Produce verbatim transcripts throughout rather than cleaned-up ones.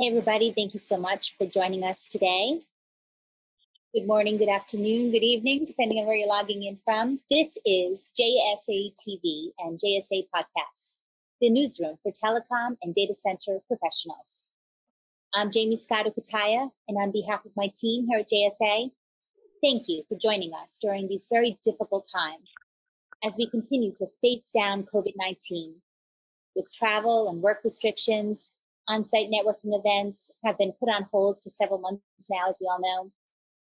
Hey, everybody. Thank you so much for joining us today. Good morning, good afternoon, good evening, depending on where you're logging in from. This is J S A T V and J S A Podcasts, the newsroom for telecom and data center professionals. I'm Jaymie Scotto, and on behalf of my team here at J S A, thank you for joining us during these very difficult times as we continue to face down COVID nineteen with travel and work restrictions. On-site networking events have been put on hold for several months now, as we all know,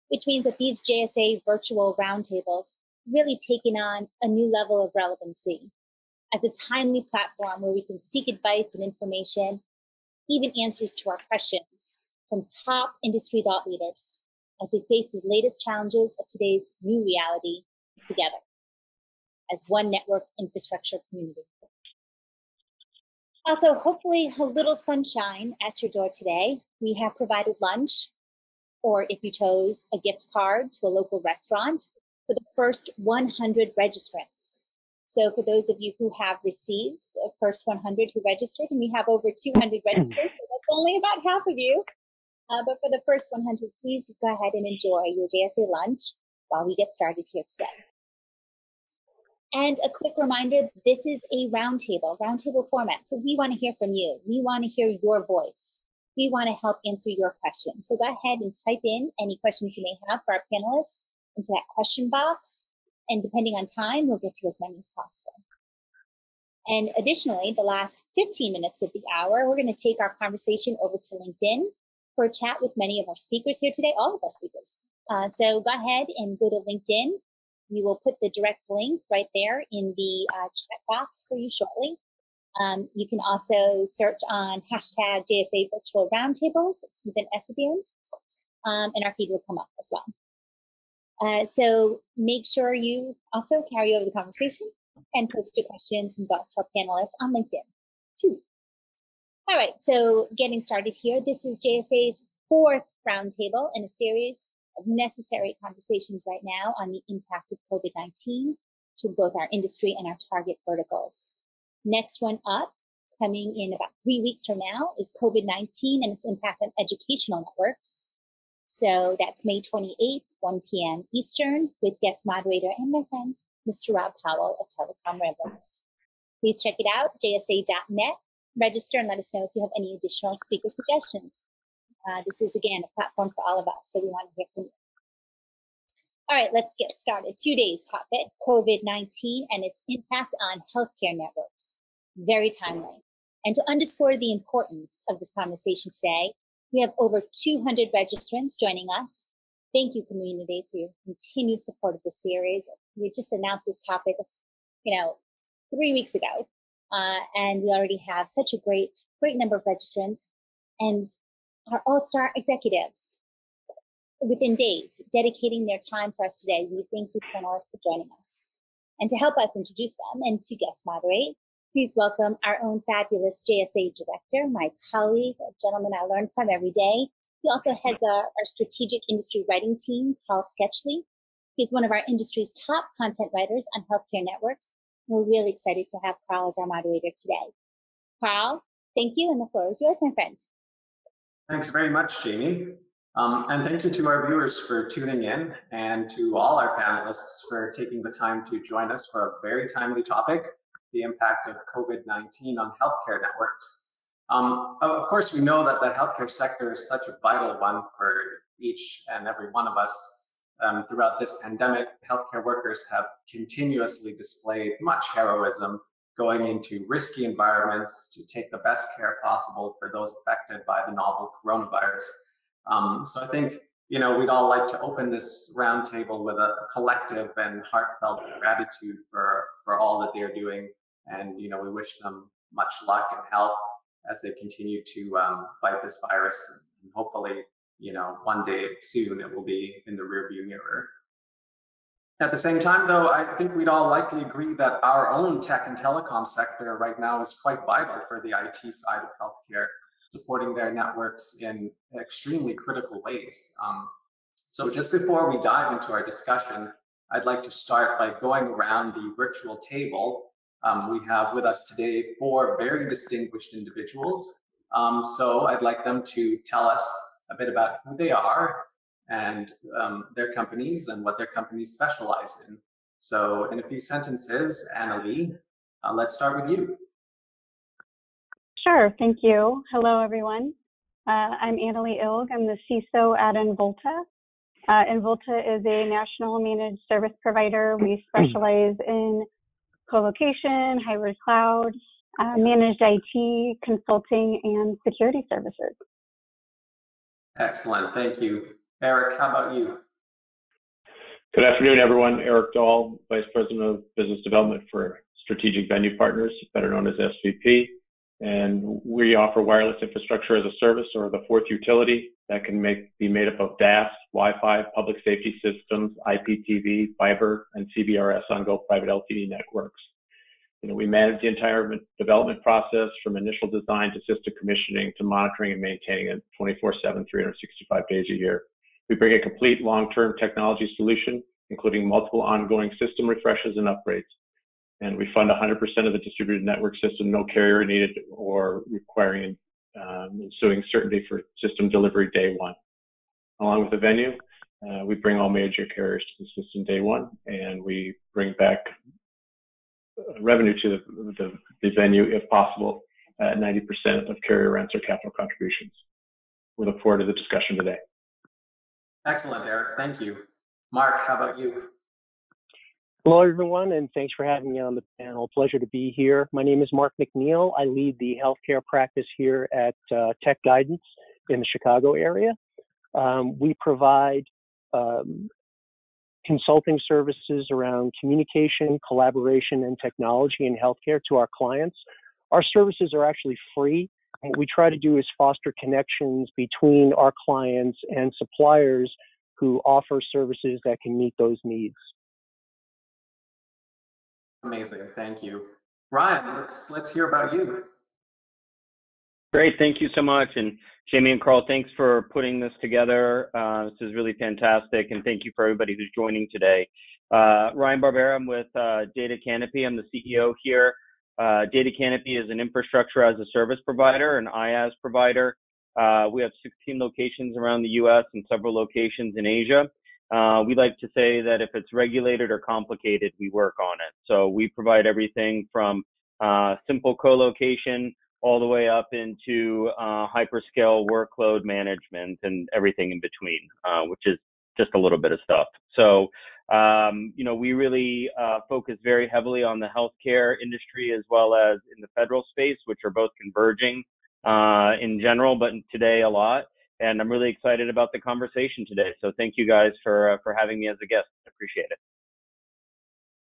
which means that these J S A virtual roundtables really taking on a new level of relevancy as a timely platform where we can seek advice and information, even answers to our questions from top industry thought leaders as we face these latest challenges of today's new reality together as one network infrastructure community. Also, hopefully a little sunshine at your door today. We have provided lunch, or if you chose, a gift card to a local restaurant for the first one hundred registrants. So for those of you who have received the first one hundred who registered, and we have over two hundred registered, so that's only about half of you. Uh, but for the first one hundred, please go ahead and enjoy your J S A lunch while we get started here today. And a quick reminder, this is a roundtable, roundtable format. So we want to hear from you. We want to hear your voice. We want to help answer your questions. So go ahead and type in any questions you may have for our panelists into that question box. And depending on time, we'll get to as many as possible. And additionally, the last fifteen minutes of the hour, we're going to take our conversation over to LinkedIn for a chat with many of our speakers here today, all of our speakers. Uh, so go ahead and go to LinkedIn. We will put the direct link right there in the uh, chat box for you shortly. Um, you can also search on hashtag J S A Virtual Roundtables, that's with an S at the end, um, and our feed will come up as well. Uh, so make sure you also carry over the conversation and post your questions and thoughts to our panelists on LinkedIn too. All right, so getting started here, this is J S A's fourth roundtable in a series of necessary conversations right now on the impact of COVID nineteen to both our industry and our target verticals. Next one up, coming in about three weeks from now, is COVID nineteen and its impact on educational networks. So that's May twenty-eighth, one p m Eastern, with guest moderator and my friend, Mister Rob Powell of Telecom Rebels. Please check it out, J S A dot net. Register and let us know if you have any additional speaker suggestions. Uh, this is, again, a platform for all of us, so we want to hear from you. All right, let's get started. Today's topic, COVID nineteen and its impact on healthcare networks. Very timely. And to underscore the importance of this conversation today, we have over two hundred registrants joining us. Thank you, community, for your continued support of this series. We just announced this topic, you know, three weeks ago, uh, and we already have such a great, great number of registrants. And our all-star executives within days, dedicating their time for us today. We thank you, panelists, for joining us. And to help us introduce them and to guest moderate, please welcome our own fabulous J S A director, my colleague, a gentleman I learn from every day. He also heads our, our strategic industry writing team, Carl Sketchley. He's one of our industry's top content writers on healthcare networks. We're really excited to have Carl as our moderator today. Carl, thank you, and the floor is yours, my friend. Thanks very much, Jaymie. Um, and thank you to our viewers for tuning in and to all our panelists for taking the time to join us for a very timely topic, the impact of COVID nineteen on healthcare networks. Um, of course, we know that the healthcare sector is such a vital one for each and every one of us. Um, throughout this pandemic, healthcare workers have continuously displayed much heroism, going into risky environments to take the best care possible for those affected by the novel coronavirus. Um, so I think, you know, we'd all like to open this roundtable with a collective and heartfelt gratitude for, for all that they're doing. And, you know, we wish them much luck and health as they continue to um, fight this virus. And hopefully, you know, one day soon it will be in the rearview mirror. At the same time, though, I think we'd all likely agree that our own tech and telecom sector right now is quite vital for the I T side of healthcare, supporting their networks in extremely critical ways. Um, so just before we dive into our discussion, I'd like to start by going around the virtual table. Um, we have with us today four very distinguished individuals Um, so I'd like them to tell us a bit about who they are and um, their companies and what their companies specialize in. So in a few sentences, Annalea, uh, let's start with you. Sure, thank you. Hello, everyone. Uh, I'm Annalea Ilg. I'm the C I S O at Involta. Uh, Involta is a national managed service provider. We specialize in co-location, hybrid cloud, uh, managed I T, consulting, and security services. Excellent, thank you. Eric, how about you? Good afternoon, everyone. Eric Dahl, Vice President of Business Development for Strategic Venue Partners, better known as S V P. And we offer wireless infrastructure as a service, or the fourth utility, that can make, be made up of D A S, Wi-Fi, public safety systems, I P T V, fiber, and C B R S on-go private L T E networks. You know, we manage the entire development process from initial design to system commissioning to monitoring and maintaining it twenty-four seven, three hundred sixty-five days a year. We bring a complete long-term technology solution, including multiple ongoing system refreshes and upgrades. And we fund one hundred percent of the distributed network system, no carrier needed or requiring um, ensuing certainty for system delivery day one. Along with the venue, uh, we bring all major carriers to the system day one, and we bring back revenue to the, the, the venue if possible at ninety percent of carrier rents or capital contributions. We look forward to the discussion today. Excellent, Eric. Thank you. Mark, how about you? Hello, everyone, and thanks for having me on the panel. Pleasure to be here. My name is Mark McNeil. I lead the healthcare practice here at uh, Tech Guidance in the Chicago area. Um, we provide um, consulting services around communication, collaboration, and technology in healthcare to our clients. Our services are actually free. What we try to do is foster connections between our clients and suppliers who offer services that can meet those needs. Amazing, thank you. Ryan, let's let's hear about you. Great, thank you so much. And Jaymie and Carl, thanks for putting this together. Uh, this is really fantastic, and thank you for everybody who's joining today. Uh, Ryan Barbera, I'm with uh, Data Canopy. I'm the C E O here. Uh, Data Canopy is an infrastructure as a service provider, an IaaS provider. Uh, we have sixteen locations around the U S and several locations in Asia. Uh, we like to say that if it's regulated or complicated, we work on it. So we provide everything from uh, simple co-location all the way up into uh, hyperscale workload management and everything in between, uh, which is just a little bit of stuff. So, um, you know, we really uh, focus very heavily on the healthcare industry as well as in the federal space, which are both converging uh, in general, but today a lot. And I'm really excited about the conversation today. So thank you guys for uh, for having me as a guest. I appreciate it.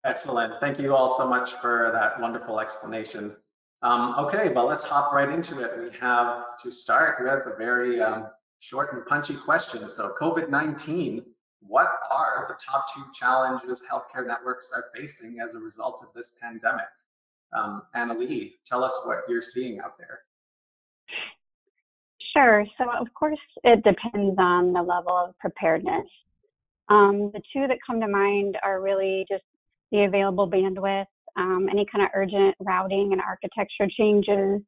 Excellent. Thank you all so much for that wonderful explanation. Um, okay, well, let's hop right into it. We have to start with a very um, short and punchy question. So COVID nineteen, what are the top two challenges healthcare networks are facing as a result of this pandemic? Um, Annalea, tell us what you're seeing out there. Sure. So, of course, it depends on the level of preparedness. Um, the two that come to mind are really just the available bandwidth, um, any kind of urgent routing and architecture changes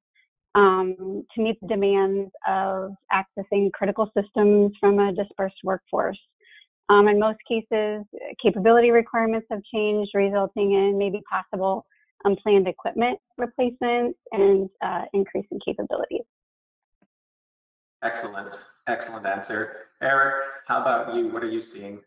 um, to meet the demands of accessing critical systems from a dispersed workforce. Um, in most cases, capability requirements have changed, resulting in maybe possible unplanned equipment replacements and uh, increasing capabilities. Excellent, excellent answer. Eric, how about you? What are you seeing?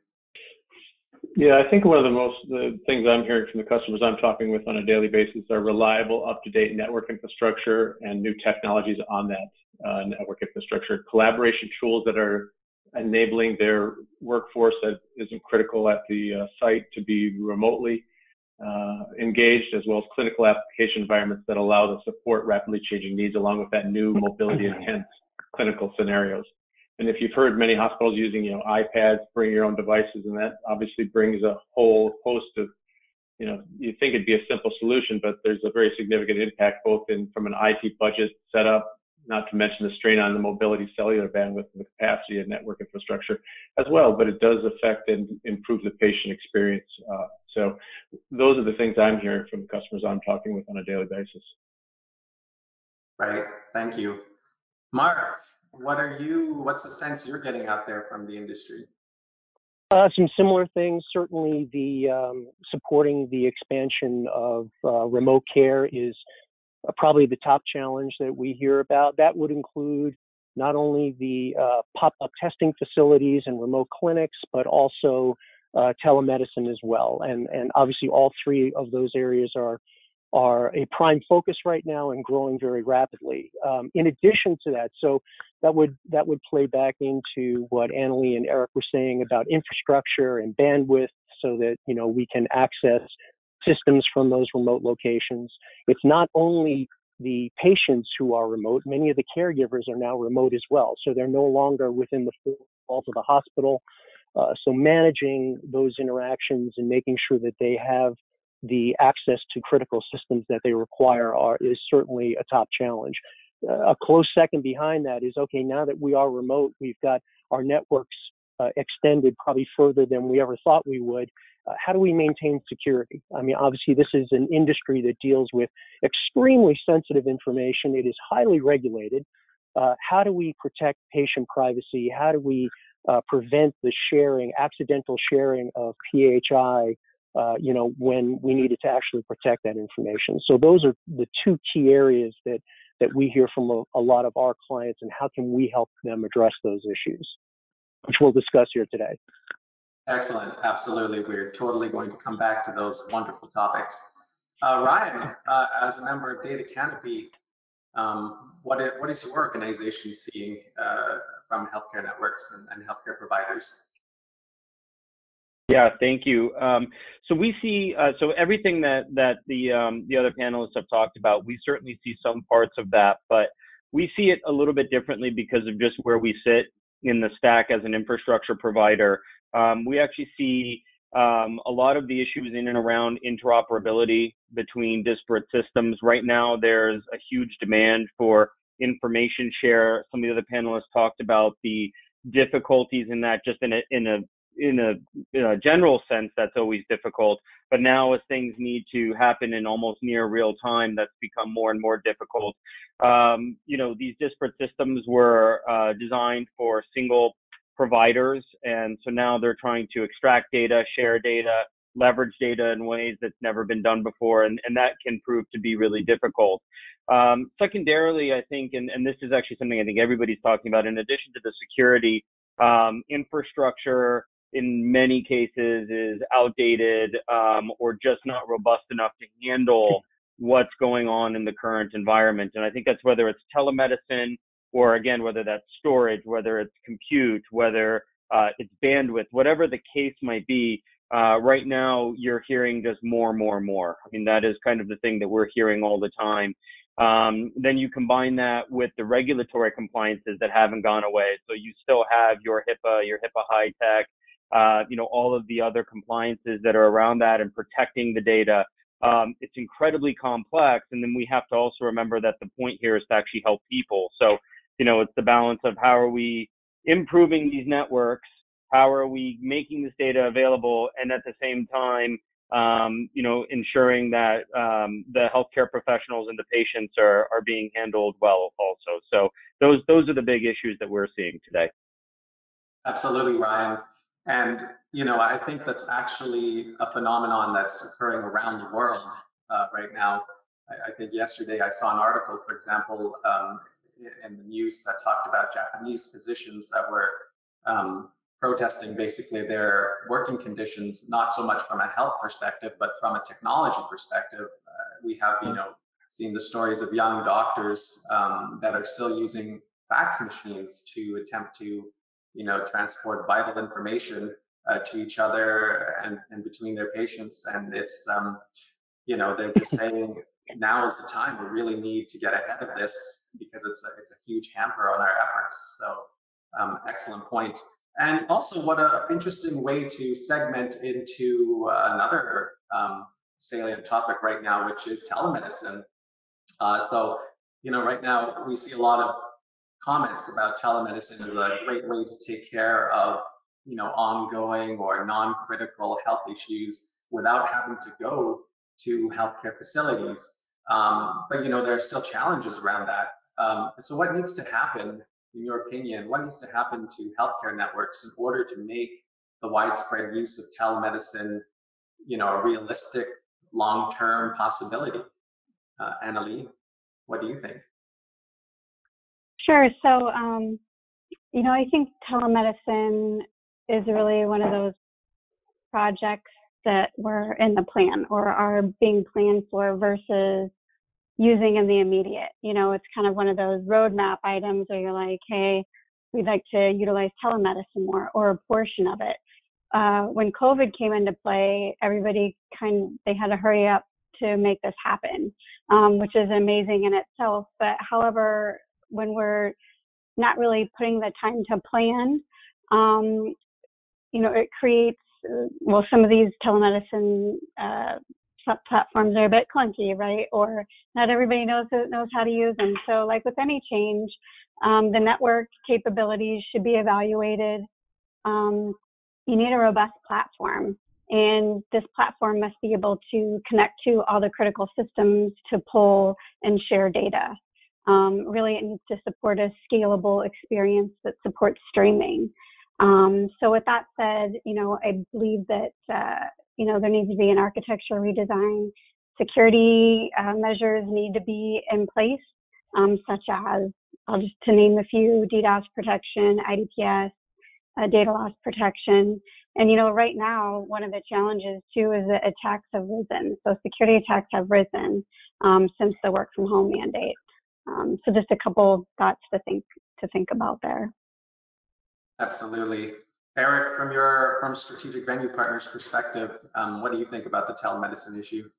Yeah, I think one of the most the things I'm hearing from the customers I'm talking with on a daily basis are reliable, up-to-date network infrastructure and new technologies on that uh, network infrastructure, collaboration tools that are enabling their workforce that isn't critical at the uh, site to be remotely uh, engaged, as well as clinical application environments that allow to support rapidly changing needs along with that new mobility intense clinical scenarios. And if you've heard many hospitals using, you know, iPads, bring your own devices, and that obviously brings a whole host of, you know, you think it'd be a simple solution, but there's a very significant impact both in from an I T budget setup, not to mention the strain on the mobility, cellular bandwidth, and the capacity of network infrastructure as well, but it does affect and improve the patient experience. Uh, so those are the things I'm hearing from customers I'm talking with on a daily basis. Right, thank you. Mark, what are you, what's the sense you're getting out there from the industry? Uh, some similar things. Certainly the um, supporting the expansion of uh, remote care is uh, probably the top challenge that we hear about. That would include not only the uh, pop-up testing facilities and remote clinics, but also uh, telemedicine as well. And, and obviously all three of those areas are, are a prime focus right now and growing very rapidly. Um, in addition to that, so that would that would play back into what Annalea and Eric were saying about infrastructure and bandwidth, so that you know we can access systems from those remote locations. It's not only the patients who are remote; many of the caregivers are now remote as well, so they're no longer within the four walls of the hospital. Uh, so managing those interactions and making sure that they have the access to critical systems that they require are, is certainly a top challenge. Uh, a close second behind that is, okay, now that we are remote, we've got our networks uh, extended probably further than we ever thought we would. Uh, how do we maintain security? I mean, obviously, this is an industry that deals with extremely sensitive information. It is highly regulated. Uh, how do we protect patient privacy? How do we uh, prevent the sharing, accidental sharing of P H I, Uh, you know, when we needed to actually protect that information? So those are the two key areas that, that we hear from a, a lot of our clients, and how can we help them address those issues, which we'll discuss here today. Excellent. Absolutely. We're totally going to come back to those wonderful topics. Uh, Ryan, uh, as a member of Data Canopy, um, what, is, what is your organization seeing uh, from healthcare networks and, and healthcare providers? Yeah, thank you. Um, so we see, uh, so everything that that the um, the other panelists have talked about, we certainly see some parts of that, but we see it a little bit differently because of just where we sit in the stack as an infrastructure provider. Um, we actually see um, a lot of the issues in and around interoperability between disparate systems. Right now, there's a huge demand for information share. Some of the other panelists talked about the difficulties in that, just in a in a In a, in a general sense, that's always difficult. But now as things need to happen in almost near real time, that's become more and more difficult. Um, you know, these disparate systems were uh, designed for single providers. And so now they're trying to extract data, share data, leverage data in ways that's never been done before. And, and that can prove to be really difficult. Um, secondarily, I think, and, and this is actually something I think everybody's talking about, in addition to the security, um, infrastructure, in many cases is outdated um, or just not robust enough to handle what's going on in the current environment. And I think that's whether it's telemedicine or, again, whether that's storage, whether it's compute, whether uh, it's bandwidth, whatever the case might be, uh, right now you're hearing just more, more, more. I mean, that is kind of the thing that we're hearing all the time. Um, then you combine that with the regulatory compliances that haven't gone away. So you still have your HIPAA, your HIPAA high tech, Uh, you know, all of the other compliances that are around that and protecting the data. Um, it's incredibly complex. And then we have to also remember that the point here is to actually help people. So, you know, it's the balance of how are we improving these networks? How are we making this data available? And at the same time, um, you know, ensuring that um, the healthcare professionals and the patients are, are being handled well also. So those, those are the big issues that we're seeing today. Absolutely, Ryan. And, you know, I think that's actually a phenomenon that's occurring around the world uh, right now. I, I think yesterday I saw an article, for example, um, in the news that talked about Japanese physicians that were um, protesting basically their working conditions, not so much from a health perspective, but from a technology perspective. Uh, we have, you know, seen the stories of young doctors um, that are still using fax machines to attempt to you know, transport vital information uh, to each other and, and between their patients. And it's, um, you know, they're just saying now is the time. We really need to get ahead of this because it's a, it's a huge hamper on our efforts. So um, excellent point. And also what an interesting way to segment into another um, salient topic right now, which is telemedicine. Uh, so, you know, right now we see a lot of comments about telemedicine is a great way to take care of, you know, ongoing or non-critical health issues without having to go to healthcare facilities. Um, but, you know, there are still challenges around that. Um, so what needs to happen, in your opinion, what needs to happen to healthcare networks in order to make the widespread use of telemedicine, you know, a realistic long-term possibility? Uh, Annalea, what do you think? Sure. So, um, you know, I think telemedicine is really one of those projects that were in the plan or are being planned for versus using in the immediate. You know, it's kind of one of those roadmap items where you're like, hey, we'd like to utilize telemedicine more or a portion of it. Uh, when COVID came into play, everybody kind of, they had to hurry up to make this happen, um, which is amazing in itself. But however, when we're not really putting the time to plan, um, you know, it creates, well, some of these telemedicine uh, platforms are a bit clunky, right? Or not everybody knows knows how to use them. So like with any change, um, the network capabilities should be evaluated. Um, you need a robust platform, and this platform must be able to connect to all the critical systems to pull and share data. Um, really, it needs to support a scalable experience that supports streaming. Um, so with that said, you know, I believe that, uh, you know, there needs to be an architecture redesign. Security uh, measures need to be in place, um, such as, I'll just to name a few, DDoS protection, I D P S, uh, data loss protection. And, you know, right now, one of the challenges, too, is that attacks have risen. So security attacks have risen um, since the work from home mandate. Um, so just a couple thoughts to think to think about there. Absolutely. Eric, from your from Strategic Venue Partners perspective, um, what do you think about the telemedicine issue?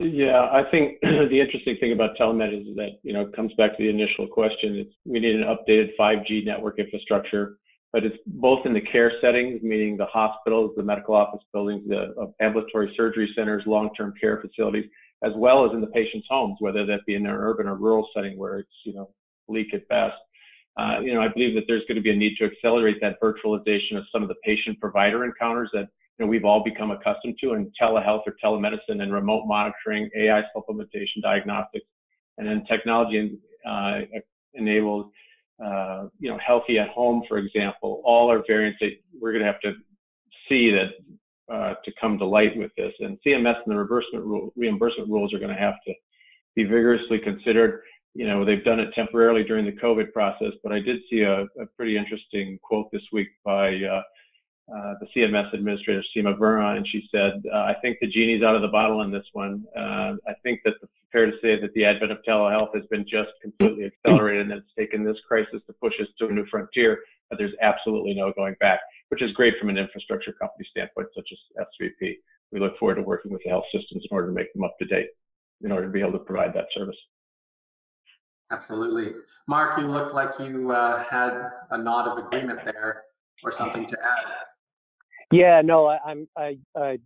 Yeah, I think the interesting thing about telemedicine is that, you know, it comes back to the initial question. It's, we need an updated five G network infrastructure, but it's both in the care settings, meaning the hospitals, the medical office buildings, the ambulatory surgery centers, long-term care facilities, as well as in the patient's homes, whether that be in an urban or rural setting where it's, you know, bleak at best. Uh, you know, I believe that there's going to be a need to accelerate that virtualization of some of the patient-provider encounters that, you know, we've all become accustomed to, and telehealth or telemedicine and remote monitoring, A I supplementation, diagnostics, and then technology uh, enabled, uh, you know, healthy at home, for example. All are variants that we're going to have to see that uh, to come to light with this. And C M S and the reimbursement rule, reimbursement rules are going to have to be vigorously considered. You know, they've done it temporarily during the COVID process, but I did see a, a pretty interesting quote this week by uh, uh, the C M S administrator, Seema Verma, and she said, uh, I think the genie's out of the bottle on this one. Uh, I think that it's fair to say that the advent of telehealth has been just completely accelerated, and it's taken this crisis to push us to a new frontier, but there's absolutely no going back, which is great from an infrastructure company standpoint, such as S V P. We look forward to working with the health systems in order to make them up to date, in order to be able to provide that service. Absolutely. Mark, you looked like you uh, had a nod of agreement there or something to add. Yeah, no, I, I'm, I, I,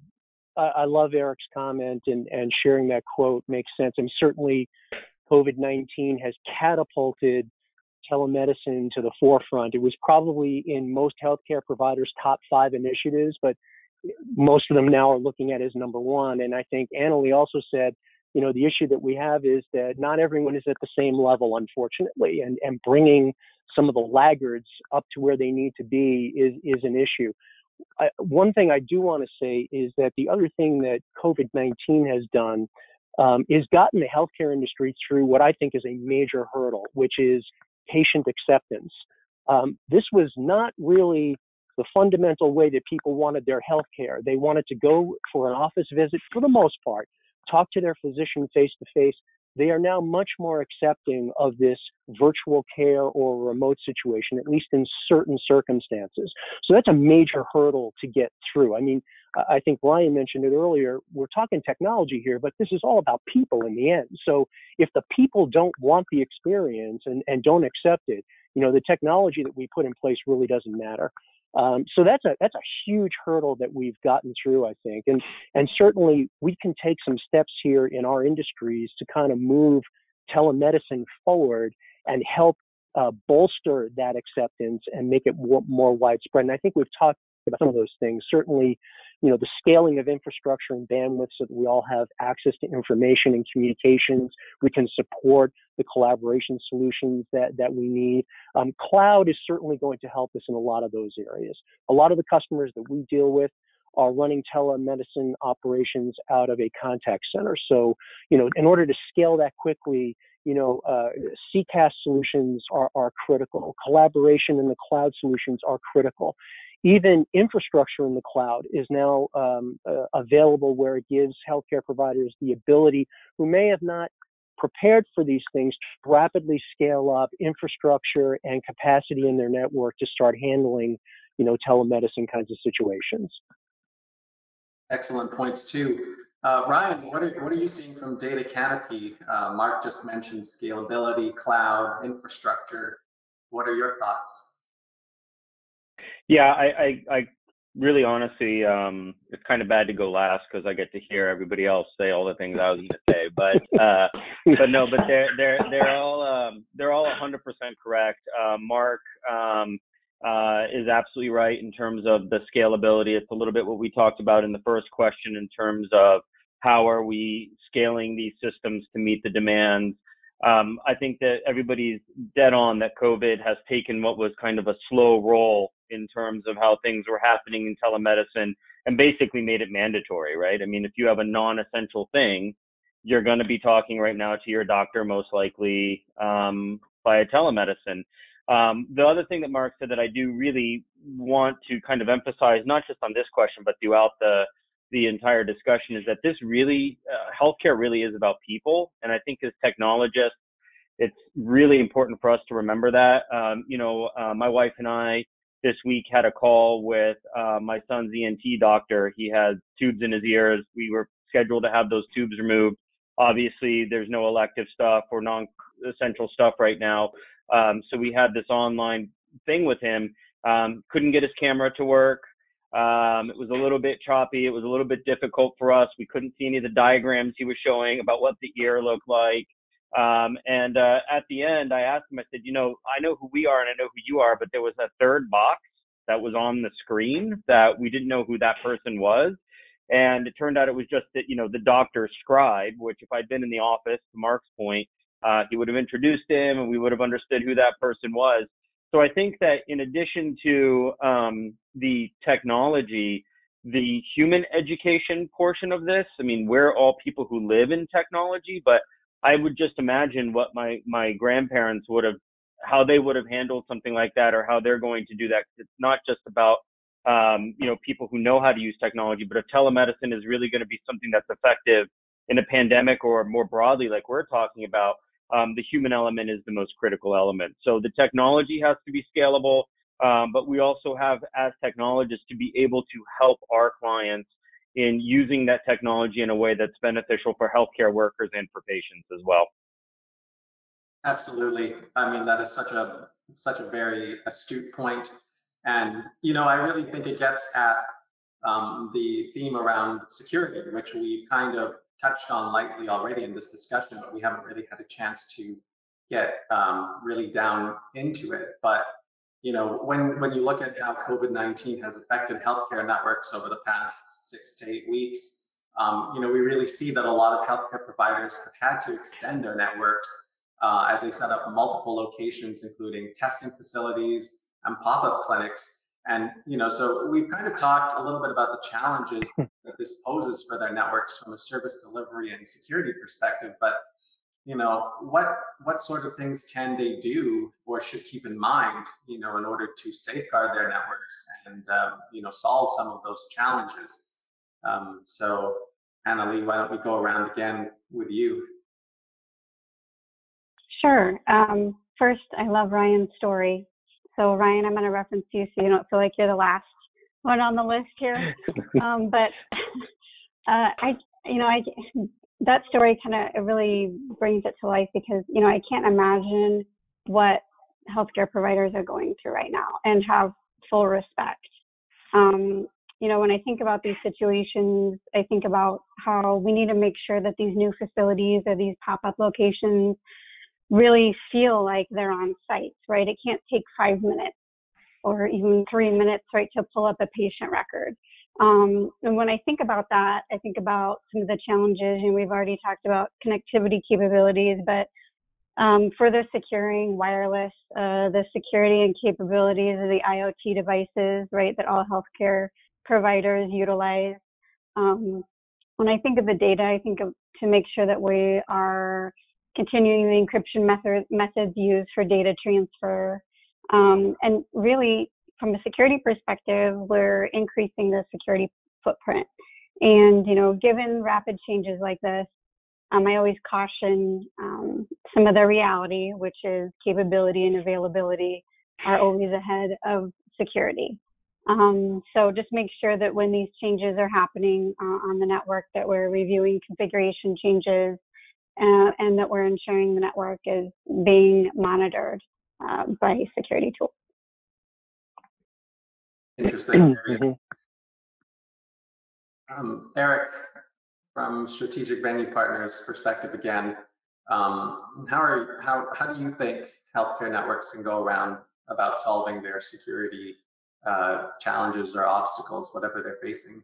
I love Eric's comment, and, and sharing that quote makes sense. And certainly COVID nineteen has catapulted telemedicine to the forefront. It was probably in most healthcare providers' top five initiatives, but most of them now are looking at it as number one. And I think Annalea also said, you know, the issue that we have is that not everyone is at the same level, unfortunately, and, and bringing some of the laggards up to where they need to be is, is an issue. I, one thing I do want to say is that the other thing that COVID nineteen has done um, is gotten the healthcare industry through what I think is a major hurdle, which is patient acceptance. Um, this was not really the fundamental way that people wanted their healthcare. They wanted to go for an office visit for the most part, talk to their physician face-to-face. They are now much more accepting of this virtual care or remote situation, at least in certain circumstances. So that's a major hurdle to get through. I mean, I think Ryan mentioned it earlier. We're talking technology here, but this is all about people in the end. So if the people don't want the experience and, and don't accept it, you know, the technology that we put in place really doesn't matter. Um, so that's a that's a huge hurdle that we've gotten through, I think, and and certainly we can take some steps here in our industries to kind of move telemedicine forward and help uh, bolster that acceptance and make it more, more widespread. And I think we've talked about some of those things. Certainly, you know, the scaling of infrastructure and bandwidth so that we all have access to information and communications. We can support the collaboration solutions that, that we need. Um, cloud is certainly going to help us in a lot of those areas. A lot of the customers that we deal with are running telemedicine operations out of a contact center. So, you know, in order to scale that quickly, you know, uh, C CAS solutions are, are critical. Collaboration in the cloud solutions are critical. Even infrastructure in the cloud is now um, uh, available, where it gives healthcare providers the ability, who may have not prepared for these things, to rapidly scale up infrastructure and capacity in their network to start handling, you know, telemedicine kinds of situations. Excellent points too. Uh, Ryan, what are, what are you seeing from Data Canopy? Uh, Mark just mentioned scalability, cloud, infrastructure. What are your thoughts? Yeah, I, I, I really honestly, um, it's kind of bad to go last because I get to hear everybody else say all the things I was going to say. But uh, but no, but they're they're they're all um, they're all one hundred percent correct. Uh, Mark um, uh, is absolutely right in terms of the scalability. It's a little bit what we talked about in the first question in terms of how are we scaling these systems to meet the demands. Um, I think that everybody's dead on that COVID has taken what was kind of a slow roll in terms of how things were happening in telemedicine and basically made it mandatory, right? I mean, if you have a non-essential thing, you're going to be talking right now to your doctor, most likely, um, via telemedicine. Um, the other thing that Mark said that I do really want to kind of emphasize, not just on this question, but throughout the the entire discussion, is that this really, uh, healthcare really is about people. And I think as technologists, it's really important for us to remember that. Um, you know, uh, my wife and I this week had a call with uh, my son's E N T doctor. He has tubes in his ears. We were scheduled to have those tubes removed. Obviously, there's no elective stuff or non-essential stuff right now. Um, so we had this online thing with him. Um, couldn't get his camera to work. Um, it was a little bit choppy. It was a little bit difficult for us. We couldn't see any of the diagrams he was showing about what the ear looked like. Um, and uh, at the end, I asked him, I said, you know, I know who we are and I know who you are, but there was a third box that was on the screen that we didn't know who that person was. And it turned out it was just that, you know, the doctor's scribe, which if I'd been in the office, to Mark's point, uh, he would have introduced him and we would have understood who that person was. So I think that in addition to um, the technology, the human education portion of this, I mean, we're all people who live in technology, but I would just imagine what my, my grandparents would have, how they would have handled something like that, or how they're going to do that. It's not just about, um, you know, people who know how to use technology, but if telemedicine is really going to be something that's effective in a pandemic or more broadly, like we're talking about, Um, the human element is the most critical element. So the technology has to be scalable, um, but we also have, as technologists, to be able to help our clients in using that technology in a way that's beneficial for healthcare workers and for patients as well. Absolutely. I mean, that is such a such a very astute point. And, you know, I really think it gets at um, the theme around security, which we kind of touched on lightly already in this discussion, but we haven't really had a chance to get um, really down into it. But you know, when when you look at how COVID nineteen has affected healthcare networks over the past six to eight weeks, um, you know, we really see that a lot of healthcare providers have had to extend their networks uh, as they set up multiple locations, including testing facilities and pop-up clinics. And, you know, so we've kind of talked a little bit about the challenges that this poses for their networks from a service delivery and security perspective. But, you know, what what sort of things can they do or should keep in mind, you know, in order to safeguard their networks and, um, you know, solve some of those challenges? Um, so, Annalea, why don't we go around again with you? Sure. Um, first, I love Ryan's story. So Ryan, I'm going to reference you so you don't feel like you're the last one on the list here. Um, but uh, I, you know, I that story kind of really brings it to life because you know I can't imagine what healthcare providers are going through right now and have full respect. Um, you know, when I think about these situations, I think about how we need to make sure that these new facilities or these pop-up locations really feel like they're on site, right? It can't take five minutes or even three minutes, right, to pull up a patient record. Um, and when I think about that, I think about some of the challenges, and we've already talked about connectivity capabilities, but um, further securing wireless, uh, the security and capabilities of the IoT devices, right, that all healthcare providers utilize. Um, when I think of the data, I think of, to make sure that we are continuing the encryption method, methods used for data transfer. Um, and really, from a security perspective, we're increasing the security footprint. And, you know, given rapid changes like this, um, I always caution um, some of the reality, which is capability and availability are always ahead of security. Um, so just make sure that when these changes are happening uh, on the network, that we're reviewing configuration changes uh, and that we're ensuring the network is being monitored uh, by security tools. Interesting. Mm-hmm. um, Eric, from Strategic Venue Partners perspective again, um, how are how how do you think healthcare networks can go around about solving their security uh, challenges or obstacles, whatever they're facing?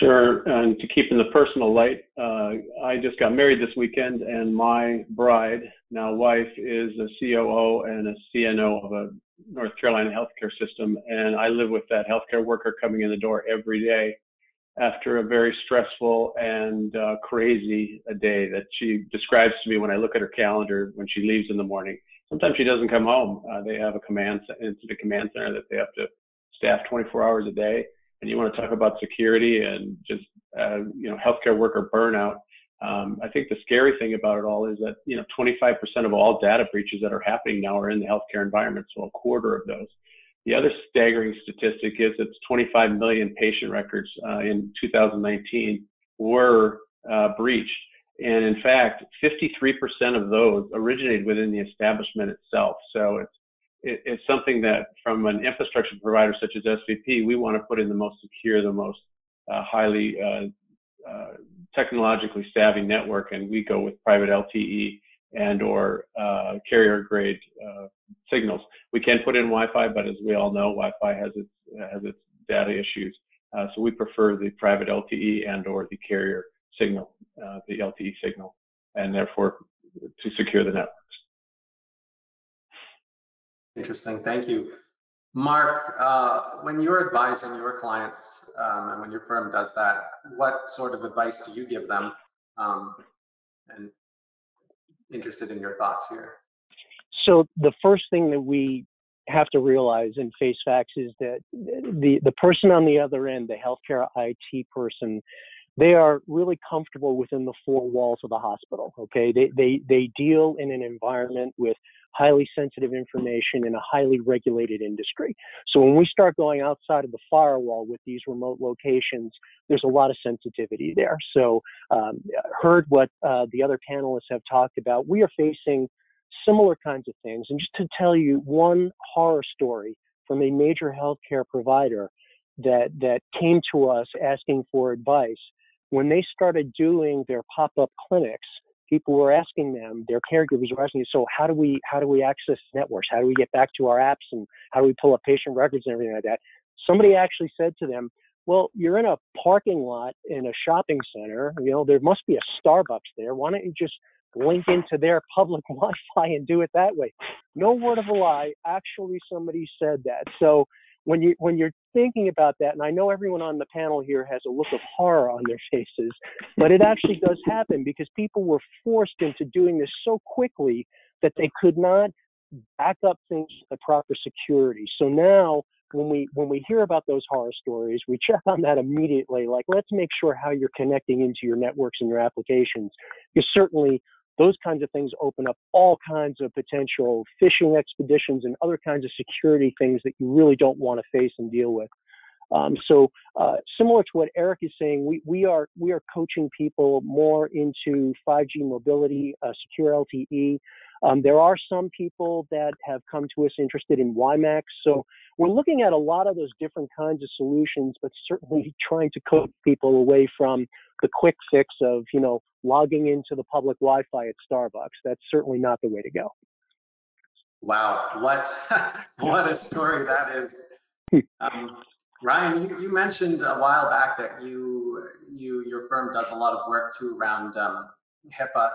Sure. And to keep in the personal light, uh, I just got married this weekend, and my bride, now wife, is a C O O and a C N O of a North Carolina healthcare system, and I live with that healthcare worker coming in the door every day after a very stressful and uh, crazy a day that she describes to me when I look at her calendar when she leaves in the morning. Sometimes she doesn't come home. Uh, they have a command, incident command center that they have to staff twenty-four hours a day. And you want to talk about security and just, uh, you know, healthcare worker burnout. Um, I think the scary thing about it all is that, you know, twenty-five percent of all data breaches that are happening now are in the healthcare environment, so a quarter of those. The other staggering statistic is that twenty-five million patient records uh, in two thousand nineteen were uh, breached. And in fact, fifty-three percent of those originated within the establishment itself. So it's, it, it's something that from an infrastructure provider such as S V P, we want to put in the most secure, the most uh, highly uh, Uh, technologically savvy network, and we go with private L T E and or uh, carrier grade uh, signals. We can put in Wi-Fi, but as we all know, Wi-Fi has its has its data issues. Uh, so we prefer the private L T E and or the carrier signal, uh, the L T E signal, and therefore to secure the networks. Interesting. Thank you. Mark, uh, when you're advising your clients um, and when your firm does that, what sort of advice do you give them? Um, and interested in your thoughts here. So the first thing that we have to realize and face facts is that the, the person on the other end, the healthcare I T person, they are really comfortable within the four walls of the hospital, okay? They, they, they deal in an environment with highly sensitive information in a highly regulated industry. So when we start going outside of the firewall with these remote locations, there's a lot of sensitivity there. So um, heard what uh, the other panelists have talked about. We are facing similar kinds of things. And just to tell you one horror story from a major healthcare provider that, that came to us asking for advice, when they started doing their pop-up clinics, people were asking them, their caregivers were asking, so how do we how do we access networks? How do we get back to our apps? And how do we pull up patient records and everything like that? Somebody actually said to them, well, you're in a parking lot in a shopping center. You know, there must be a Starbucks there. Why don't you just link into their public Wi-Fi and do it that way? No word of a lie. Actually, somebody said that. So when you when you're thinking about that, and I know everyone on the panel here has a look of horror on their faces, but it actually does happen because people were forced into doing this so quickly that they could not back up things with the proper security. So now when we when we hear about those horror stories, we check on that immediately, like let's make sure how you're connecting into your networks and your applications. Because certainly those kinds of things open up all kinds of potential phishing expeditions and other kinds of security things that you really don't want to face and deal with. Um, so uh, similar to what Eric is saying, we, we are we are coaching people more into five G mobility, uh, secure L T E. Um, there are some people that have come to us interested in WiMAX. So we're looking at a lot of those different kinds of solutions, but certainly trying to coach people away from the quick fix of, you know, logging into the public Wi-Fi at Starbucks. That's certainly not the way to go. Wow, what, what a story that is. Um, Ryan, you, you mentioned a while back that you, you, your firm does a lot of work too around um, HIPAA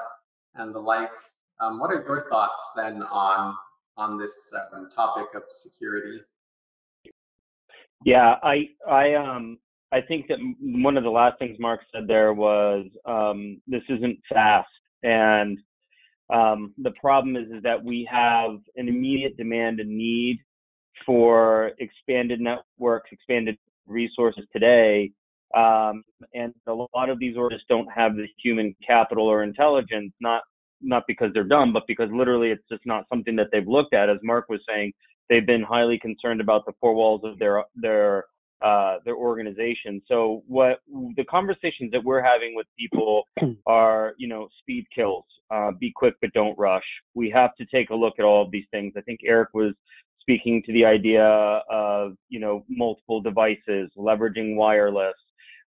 and the like. Um, what are your thoughts then on on this uh, topic of security? Yeah, I I um I think that one of the last things Mark said there was um, this isn't fast, and um, the problem is is that we have an immediate demand and need for expanded networks, expanded resources today, um, and a lot of these orders don't have the human capital or intelligence, not. not because they're dumb, but because literally it's just not something that they've looked at. As Mark was saying, they've been highly concerned about the four walls of their their uh, their organization. So what the conversations that we're having with people are, you know, speed kills. Uh, be quick, but don't rush. We have to take a look at all of these things. I think Eric was speaking to the idea of, you know, multiple devices, leveraging wireless.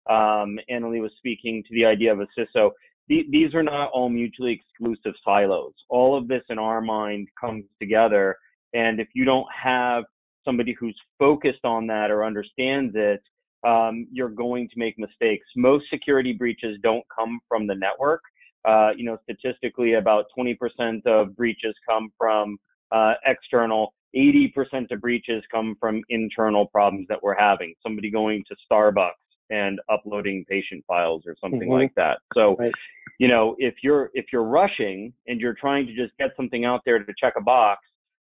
Um, Annalea was speaking to the idea of a C I S O. These are not all mutually exclusive silos. All of this in our mind comes together. And if you don't have somebody who's focused on that or understands it, um, you're going to make mistakes. Most security breaches don't come from the network. Uh, you know, statistically, about twenty percent of breaches come from uh, external. eighty percent of breaches come from internal problems that we're having. Somebody going to Starbucks and uploading patient files or something mm-hmm. like that. So, right. you know, if you're if you're rushing and you're trying to just get something out there to check a box,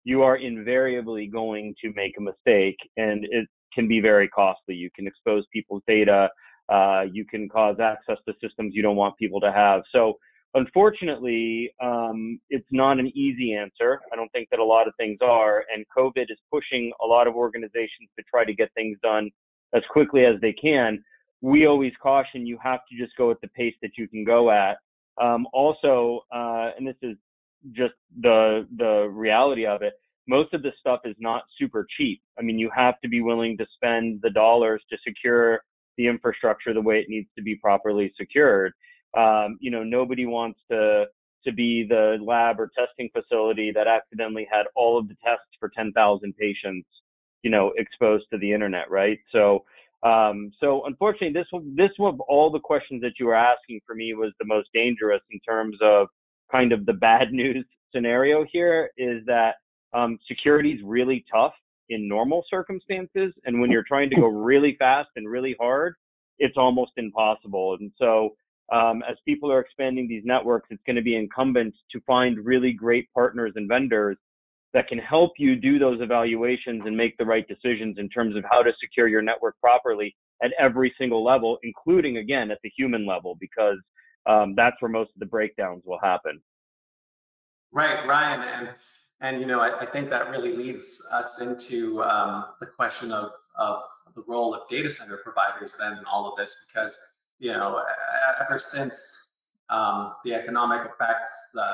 you are invariably going to make a mistake, and it can be very costly. You can expose people's data. Uh, you can cause access to systems you don't want people to have. So, unfortunately, um, it's not an easy answer. I don't think that a lot of things are, and COVID is pushing a lot of organizations to try to get things done as quickly as they can. We always caution you have to just go at the pace that you can go at. Um, also, uh, and this is just the the reality of it, most of this stuff is not super cheap. I mean, you have to be willing to spend the dollars to secure the infrastructure the way it needs to be properly secured. Um, you know, nobody wants to to be the lab or testing facility that accidentally had all of the tests for ten thousand patients, you know, exposed to the internet, right? So, um, so unfortunately, this this one of all the questions that you were asking for me was the most dangerous in terms of kind of the bad news scenario here is that um, security is really tough in normal circumstances, and when you're trying to go really fast and really hard, it's almost impossible. And so, um, as people are expanding these networks, it's going to be incumbent to find really great partners and vendors that can help you do those evaluations and make the right decisions in terms of how to secure your network properly at every single level, including, again, at the human level, because um, that's where most of the breakdowns will happen. Right, Ryan. And, and you know, I, I think that really leads us into um, the question of, of the role of data center providers then in all of this, because, you know, ever since um, the economic effects, the,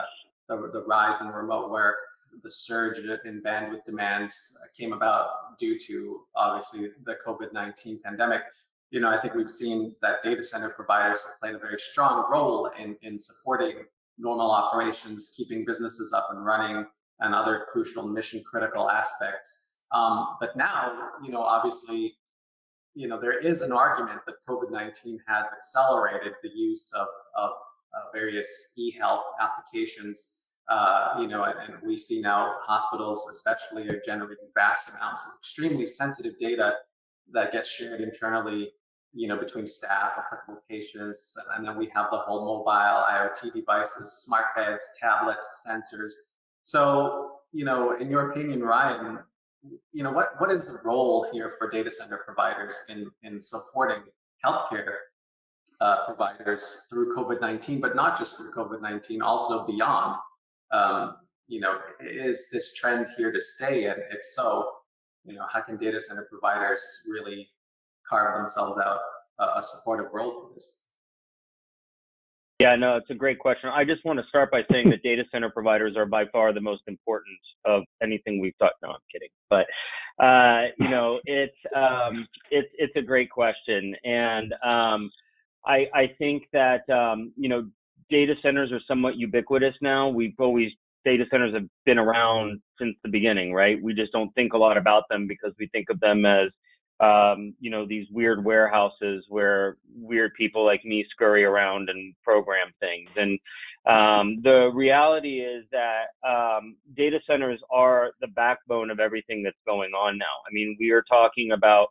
the, the rise in remote work, the surge in bandwidth demands came about due to obviously the COVID nineteen pandemic. You know, I think we've seen that data center providers have played a very strong role in, in supporting normal operations, keeping businesses up and running, and other crucial mission critical aspects. Um, but now, you know, obviously, you know, there is an argument that COVID nineteen has accelerated the use of, of uh, various e-health applications. Uh, you know, and, and we see now hospitals especially are generating vast amounts of extremely sensitive data that gets shared internally, you know, between staff, applicable patients, and then we have the whole mobile IoT devices, smart beds, tablets, sensors. So, you know, in your opinion, Ryan, you know, what, what is the role here for data center providers in, in supporting healthcare uh, providers through COVID nineteen, but not just through COVID nineteen, also beyond? Um, you know, is this trend here to stay? And if so, you know, how can data center providers really carve themselves out a, a supportive role for this? Yeah, no, it's a great question. I just want to start by saying that data center providers are by far the most important of anything we've taught. No, I'm kidding. But, uh, you know, it's, um, it's, it's a great question. And, um, I, I think that, um, you know, data centers are somewhat ubiquitous now. We've always data centers have been around since the beginning, right? We just don't think a lot about them because we think of them as, um, you know, these weird warehouses where weird people like me scurry around and program things. And um, the reality is that um, data centers are the backbone of everything that's going on now. I mean, we are talking about,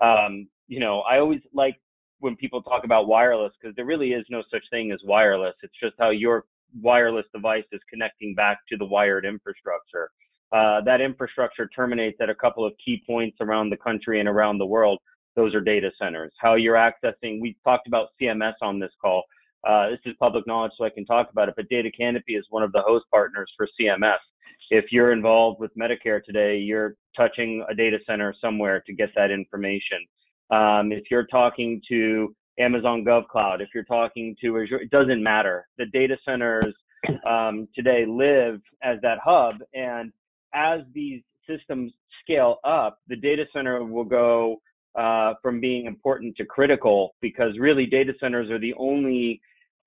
um, you know, I always like when people talk about wireless, because there really is no such thing as wireless. It's just how your wireless device is connecting back to the wired infrastructure. Uh, that infrastructure terminates at a couple of key points around the country and around the world. Those are data centers. How you're accessing, we talked about C M S on this call. Uh, this is public knowledge, so I can talk about it, but Data Canopy is one of the host partners for C M S. If you're involved with Medicare today, you're touching a data center somewhere to get that information. Um, if you're talking to Amazon GovCloud, if you're talking to Azure, it doesn't matter. The data centers um, today live as that hub, and as these systems scale up, the data center will go uh, from being important to critical, because really data centers are the only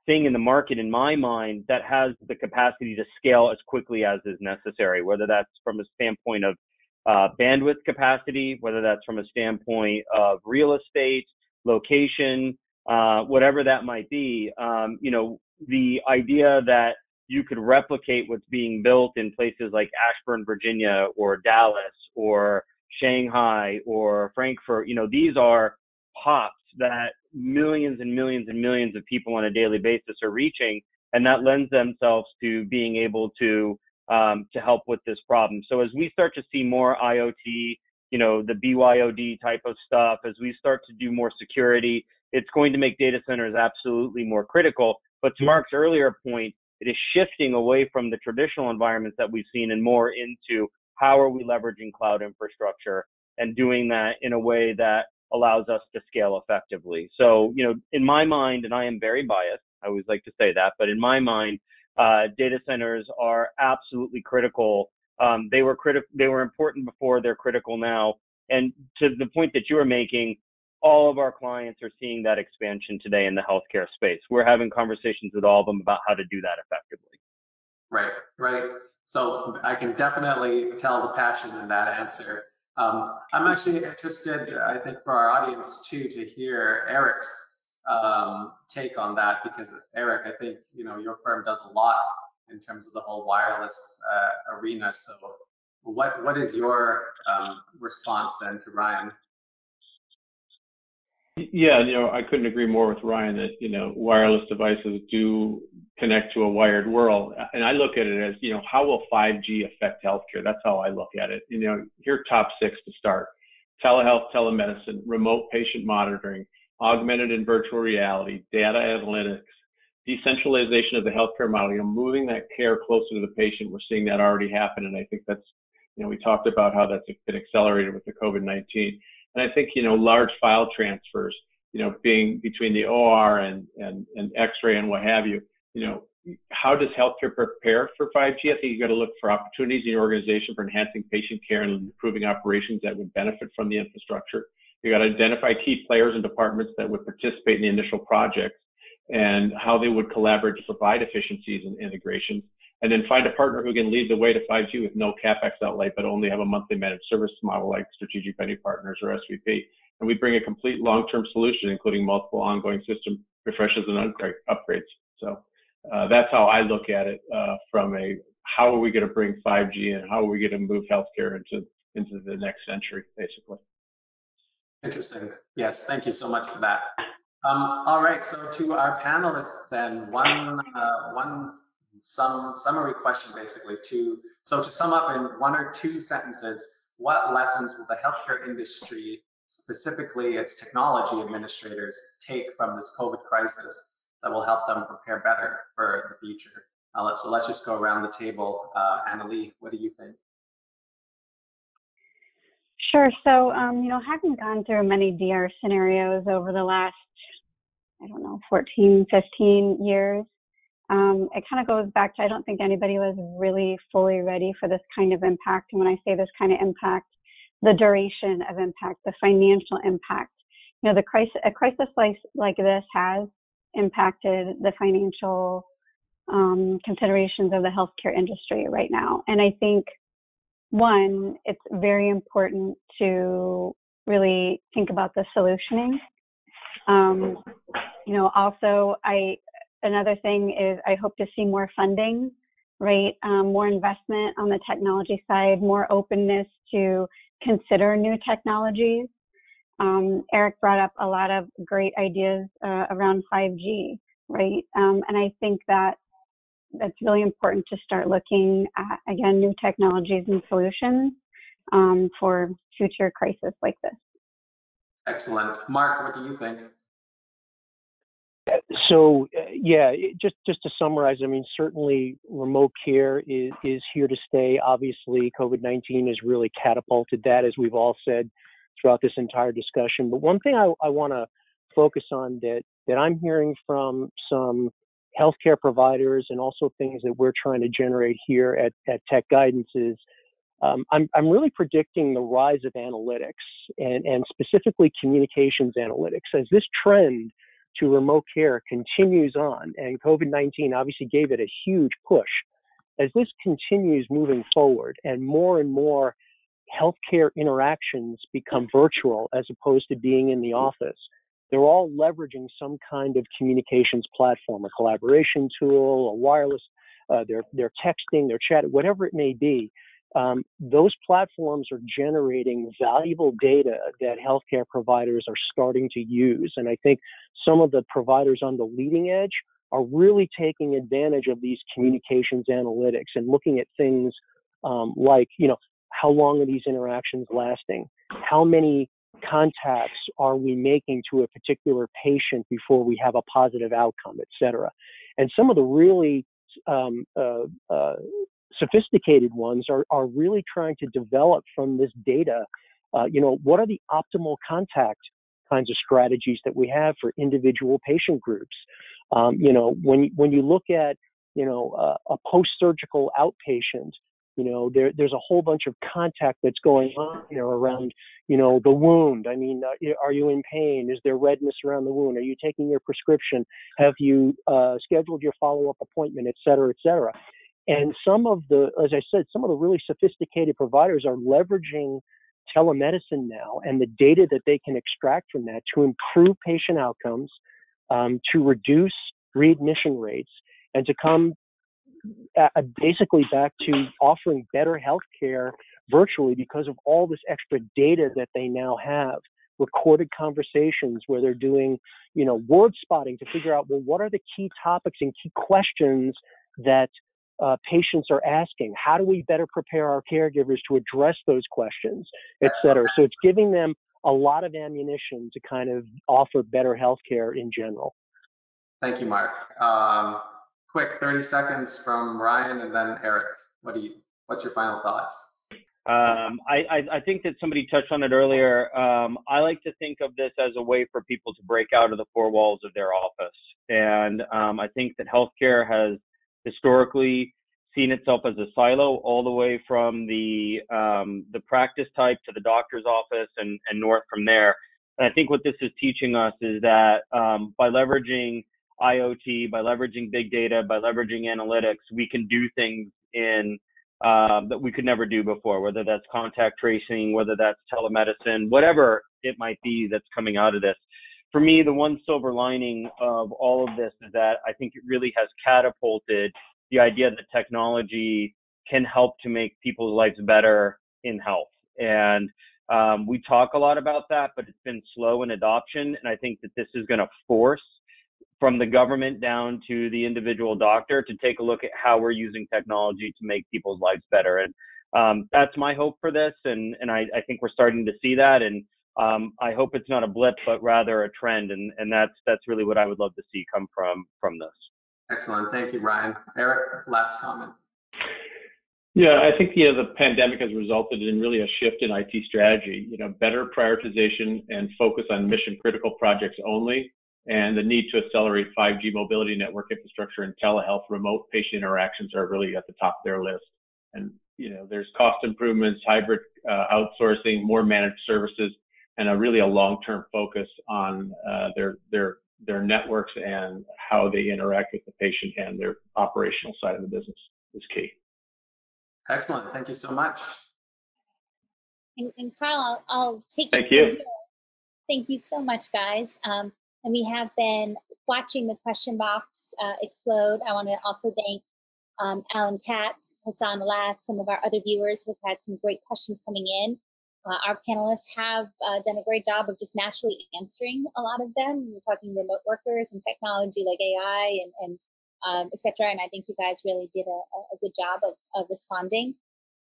thing in the market, in my mind, that has the capacity to scale as quickly as is necessary, whether that's from a standpoint of Uh, bandwidth capacity, whether that's from a standpoint of real estate, location, uh, whatever that might be. Um, you know, the idea that you could replicate what's being built in places like Ashburn, Virginia, or Dallas, or Shanghai, or Frankfurt, you know, these are pops that millions and millions and millions of people on a daily basis are reaching, and that lends themselves to being able to Um, to help with this problem. So as we start to see more IoT, you know, the B Y O D type of stuff, as we start to do more security, it's going to make data centers absolutely more critical. But to Mark's earlier point, it is shifting away from the traditional environments that we've seen and more into how are we leveraging cloud infrastructure and doing that in a way that allows us to scale effectively. So, you know, in my mind, and I am very biased, I always like to say that, but in my mind, Uh, data centers are absolutely critical. Um, they were critical. They were important before. They're critical now. And to the point that you were making, all of our clients are seeing that expansion today in the healthcare space. We're having conversations with all of them about how to do that effectively. Right, right. So I can definitely tell the passion in that answer. Um, I'm actually interested, I think, for our audience too, to hear Eric's um take on that, because Eric, I think, you know, your firm does a lot in terms of the whole wireless uh, arena. So what what is your um response then to Ryan? Yeah, you know, I couldn't agree more with Ryan that, you know, wireless devices do connect to a wired world, and I look at it as, you know, how will five G affect healthcare? That's how I look at it. You know, here top six to start: telehealth, telemedicine, remote patient monitoring, augmented and virtual reality, data analytics, decentralization of the healthcare model, you know, moving that care closer to the patient. We're seeing that already happen. And I think that's, you know, we talked about how that's been accelerated with the COVID nineteen. And I think, you know, large file transfers, you know, being between the O R and, and, and X-ray and what have you, you know, how does healthcare prepare for five G? I think you got to look for opportunities in your organization for enhancing patient care and improving operations that would benefit from the infrastructure. You got to identify key players and departments that would participate in the initial projects and how they would collaborate to provide efficiencies and integrations. And then find a partner who can lead the way to five G with no CapEx outlay, but only have a monthly managed service model like Strategic Venue Partners or S V P. And we bring a complete long-term solution, including multiple ongoing system refreshes and upgrades. So uh, that's how I look at it uh, from a, how are we going to bring five G and how are we going to move healthcare into, into the next century, basically. Interesting. Yes, thank you so much for that. Um, all right, so to our panelists then, one uh, one some summary question basically. To so to sum up in one or two sentences, what lessons will the healthcare industry, specifically its technology administrators, take from this COVID crisis that will help them prepare better for the future? Uh, let's, so let's just go around the table. Uh, Annalea, what do you think? Sure. So, um, you know, having gone through many D R scenarios over the last, I don't know, fourteen, fifteen years, um, it kind of goes back to, I don't think anybody was really fully ready for this kind of impact. And when I say this kind of impact, the duration of impact, the financial impact, you know, the crisis, a crisis like, like this has impacted the financial um, considerations of the healthcare industry right now. And I think, one, it's very important to really think about the solutioning. Um, you know, also, I another thing is I hope to see more funding, right? Um, more investment on the technology side, more openness to consider new technologies. Um, Eric brought up a lot of great ideas uh, around five G, right? Um, and I think that that's really important to start looking at, again, new technologies and solutions um, for future crises like this. Excellent. Mark, what do you think? So, yeah, just, just to summarize, I mean, certainly remote care is, is here to stay. Obviously, COVID nineteen has really catapulted that, as we've all said throughout this entire discussion. But one thing I, I want to focus on that, that I'm hearing from some healthcare providers and also things that we're trying to generate here at, at Tech Guidance is um, I'm, I'm really predicting the rise of analytics and, and specifically communications analytics. As this trend to remote care continues on, and COVID nineteen obviously gave it a huge push, as this continues moving forward and more and more healthcare interactions become virtual as opposed to being in the office, they're all leveraging some kind of communications platform, a collaboration tool, a wireless, uh, they're, they're texting, they're chatting, whatever it may be. Um, those platforms are generating valuable data that healthcare providers are starting to use. And I think some of the providers on the leading edge are really taking advantage of these communications analytics and looking at things um, like, you know, how long are these interactions lasting? How many contacts are we making to a particular patient before we have a positive outcome, et cetera? And some of the really um, uh, uh, sophisticated ones are, are really trying to develop from this data, uh, you know, what are the optimal contact kinds of strategies that we have for individual patient groups? Um, you know, when, when you look at, you know, uh, a post-surgical outpatient, You know, there, there's a whole bunch of contact that's going on there around, you know, the wound. I mean, are you in pain? Is there redness around the wound? Are you taking your prescription? Have you uh, scheduled your follow-up appointment, et cetera, et cetera? And some of the, as I said, some of the really sophisticated providers are leveraging telemedicine now and the data that they can extract from that to improve patient outcomes, um, to reduce readmission rates, and to come Uh, basically back to offering better healthcare virtually because of all this extra data that they now have, recorded conversations where they're doing, you know, word spotting to figure out, well, what are the key topics and key questions that uh, patients are asking? How do we better prepare our caregivers to address those questions, et cetera? So it's giving them a lot of ammunition to kind of offer better healthcare in general. Thank you, Mark. Um... Quick thirty seconds from Ryan and then Eric. What do you? What's your final thoughts? Um, I, I I think that somebody touched on it earlier. Um, I like to think of this as a way for people to break out of the four walls of their office, and um, I think that healthcare has historically seen itself as a silo, all the way from the um, the practice type to the doctor's office and and north from there. And I think what this is teaching us is that um, by leveraging I O T, by leveraging big data, by leveraging analytics, we can do things in uh, that we could never do before, whether that's contact tracing, whether that's telemedicine, whatever it might be that's coming out of this. For me, the one silver lining of all of this is that I think it really has catapulted the idea that technology can help to make people's lives better in health. And um, we talk a lot about that, but it's been slow in adoption. And I think that this is going to force from the government down to the individual doctor to take a look at how we're using technology to make people's lives better. And um, that's my hope for this. And, and I, I think we're starting to see that. And um, I hope it's not a blip, but rather a trend. And, and that's that's really what I would love to see come from from this. Excellent. Thank you, Ryan. Eric, last comment. Yeah, I think you know, the pandemic has resulted in really a shift in I T strategy, you know, better prioritization and focus on mission critical projects only, and the need to accelerate five G mobility network infrastructure and telehealth remote patient interactions are really at the top of their list. And, you know, there's cost improvements, hybrid uh, outsourcing, more managed services, and a really a long-term focus on uh, their, their their networks and how they interact with the patient and their operational side of the business is key. Excellent. Thank you so much. And, and Carl, I'll, I'll take it. Thank you. Thank you so much, guys. Um, and we have been watching the question box uh, explode. I want to also thank um, Alan Katz, Hassan Alas, some of our other viewers who've had some great questions coming in. Uh, our panelists have uh, done a great job of just naturally answering a lot of them. We're talking remote workers and technology like A I and, and um, et cetera. And I think you guys really did a, a good job of, of responding.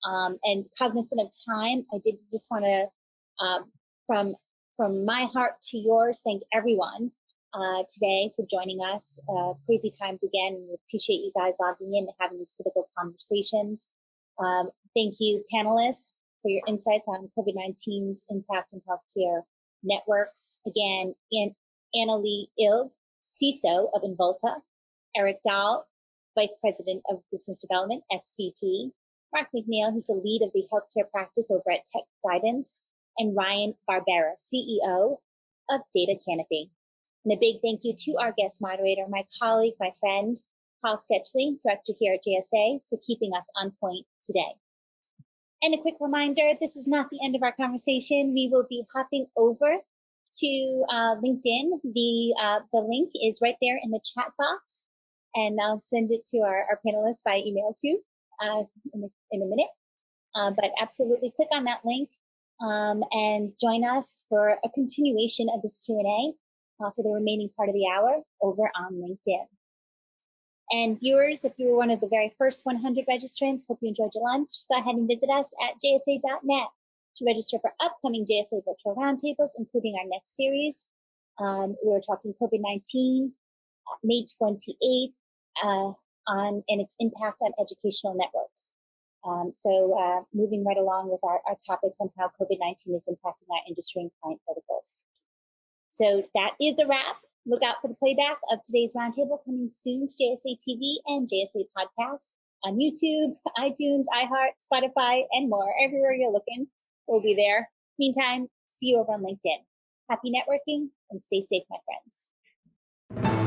Um, and cognizant of time, I did just want to, um, from from my heart to yours, thank everyone uh, today for joining us. Uh, crazy times again. We appreciate you guys logging in and having these critical conversations. Um, thank you, panelists, for your insights on COVID nineteen's impact in healthcare networks. Again, An Annalea Ilg, C I S O of Involta, Eric Dahl, Vice President of Business Development, S V P, Mark McNeil, who's the lead of the healthcare practice over at Tech Guidance, and Ryan Barbera, C E O of Data Canopy. And a big thank you to our guest moderator, my colleague, my friend, Carl Sketchley, Director here at J S A, for keeping us on point today. And a quick reminder, this is not the end of our conversation. We will be hopping over to uh, LinkedIn. The, uh, the link is right there in the chat box, and I'll send it to our, our panelists by email too uh, in, a, in a minute. Uh, but absolutely click on that link Um, and join us for a continuation of this Q and A uh, for the remaining part of the hour over on LinkedIn. And viewers, if you were one of the very first one hundred registrants, hope you enjoyed your lunch. Go ahead and visit us at J S A dot net to register for upcoming J S A virtual roundtables, including our next series. Um, we're talking COVID nineteen, May twenty-eighth, uh, on and its impact on educational networks. Um, so uh, moving right along with our, our topics on how COVID nineteen is impacting our industry and client verticals. So that is a wrap. Look out for the playback of today's roundtable coming soon to J S A T V and J S A Podcasts on YouTube, iTunes, iHeart, Spotify, and more. Everywhere you're looking, we'll be there. Meantime, see you over on LinkedIn. Happy networking and stay safe, my friends.